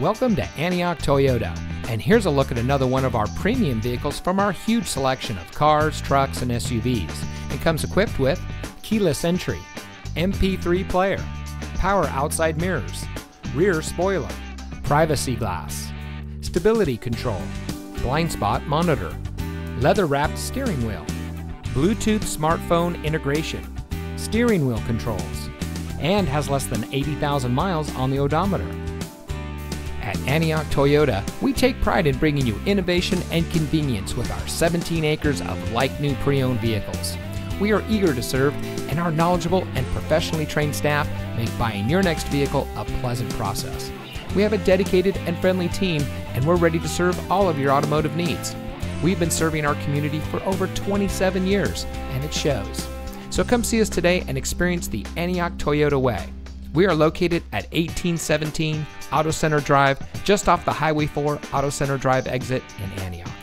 Welcome to Antioch Toyota, and here's a look at another one of our premium vehicles from our huge selection of cars, trucks, and SUVs. It comes equipped with keyless entry, MP3 player, power outside mirrors, rear spoiler, privacy glass, stability control, blind spot monitor, leather-wrapped steering wheel, Bluetooth smartphone integration, steering wheel controls, and has less than 80,000 miles on the odometer. At Antioch Toyota, we take pride in bringing you innovation and convenience with our 17 acres of like-new pre-owned vehicles. We are eager to serve, and our knowledgeable and professionally trained staff make buying your next vehicle a pleasant process. We have a dedicated and friendly team, and we're ready to serve all of your automotive needs. We've been serving our community for over 27 years, and it shows. So come see us today and experience the Antioch Toyota way. We are located at 1817 Auto Center Drive, just off the Highway 4 Auto Center Drive exit in Antioch.